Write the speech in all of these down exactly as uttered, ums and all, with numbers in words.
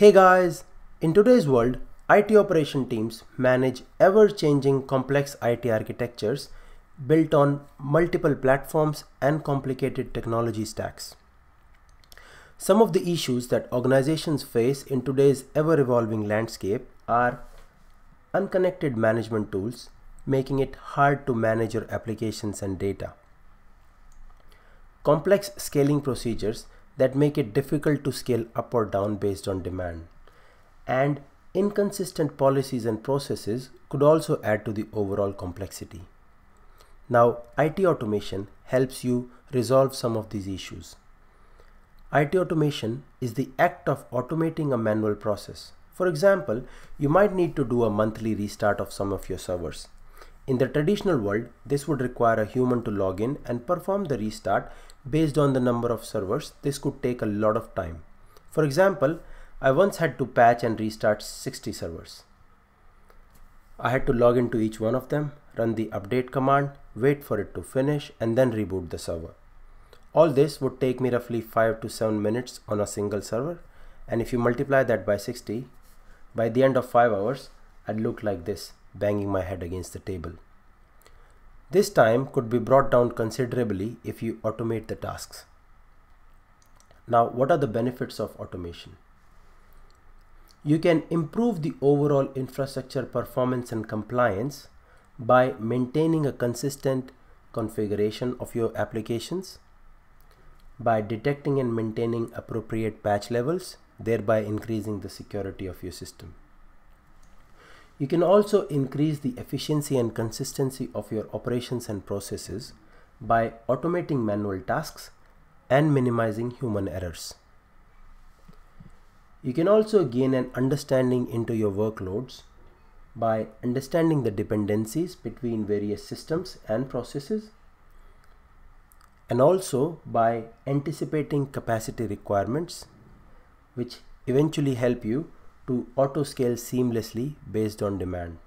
Hey guys, in today's world, I T operation teams manage ever-changing complex I T architectures built on multiple platforms and complicated technology stacks. Some of the issues that organizations face in today's ever-evolving landscape are unconnected management tools, making it hard to manage your applications and data. Complex scaling procedures that make it difficult to scale up or down based on demand, and inconsistent policies and processes could also add to the overall complexity. Now, I T automation helps you resolve some of these issues. I T automation is the act of automating a manual process. For example, you might need to do a monthly restart of some of your servers. In the traditional world, this would require a human to log in and perform the restart. Based on the number of servers, this could take a lot of time. For example, I once had to patch and restart sixty servers. I had to log into each one of them, run the update command, wait for it to finish, and then reboot the server. All this would take me roughly five to seven minutes on a single server, and if you multiply that by sixty, by the end of five hours, I'd look like this, banging my head against the table. This time could be brought down considerably if you automate the tasks. Now, what are the benefits of automation? You can improve the overall infrastructure performance and compliance by maintaining a consistent configuration of your applications, by detecting and maintaining appropriate patch levels, thereby increasing the security of your system. You can also increase the efficiency and consistency of your operations and processes by automating manual tasks and minimizing human errors. You can also gain an understanding into your workloads by understanding the dependencies between various systems and processes, and also by anticipating capacity requirements, which eventually help you to auto scale seamlessly based on demand,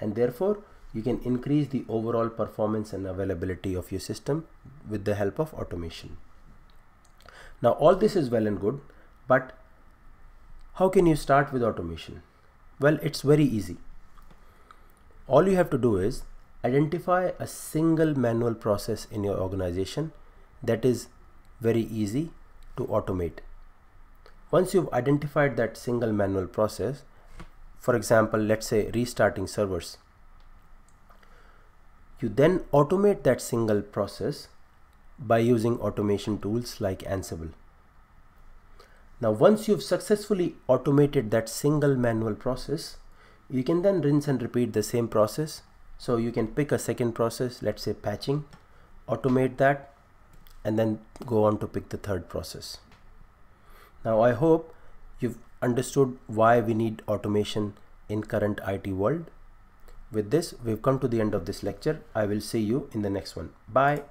and therefore you can increase the overall performance and availability of your system with the help of automation. Now, all this is well and good, but how can you start with automation? Well, it's very easy. All you have to do is identify a single manual process in your organization that is very easy to automate. Once you've identified that single manual process, for example, let's say restarting servers, you then automate that single process by using automation tools like Ansible. Now, once you've successfully automated that single manual process, you can then rinse and repeat the same process. So you can pick a second process, let's say patching, automate that, and then go on to pick the third process. Now, I hope you've understood why we need automation in current I T world. With this, we've come to the end of this lecture. I will see you in the next one. Bye.